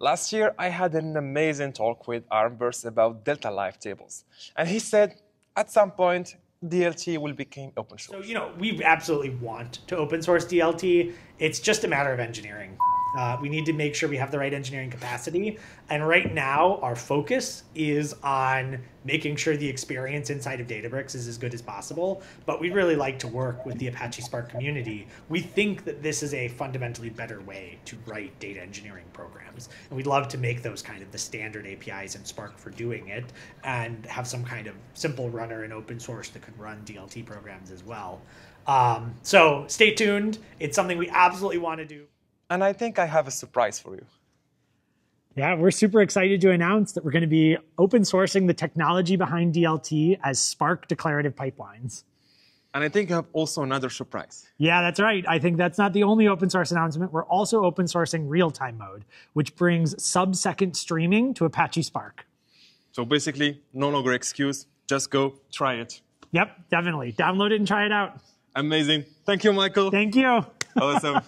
Last year, I had an amazing talk with Arne Bors about Delta Live Tables. And he said, at some point, DLT will become open source. So, you know, we absolutely want to open source DLT. It's just a matter of engineering. We need to make sure we have the right engineering capacity. And right now, our focus is on making sure the experience inside of Databricks is as good as possible. But we'd really like to work with the Apache Spark community. We think that this is a fundamentally better way to write data engineering programs. And we'd love to make those kind of the standard APIs in Spark for doing it and have some kind of simple runner in open source that could run DLT programs as well. So stay tuned. It's something we absolutely want to do. And I think I have a surprise for you. Yeah, we're super excited to announce that we're going to be open sourcing the technology behind DLT as Spark declarative pipelines. And I think I have also another surprise. Yeah, that's right. I think that's not the only open source announcement. We're also open sourcing real-time mode, which brings sub-second streaming to Apache Spark. So basically, no longer excuse. Just go try it. Yep, definitely. Download it and try it out. Amazing. Thank you, Michael. Thank you. Awesome.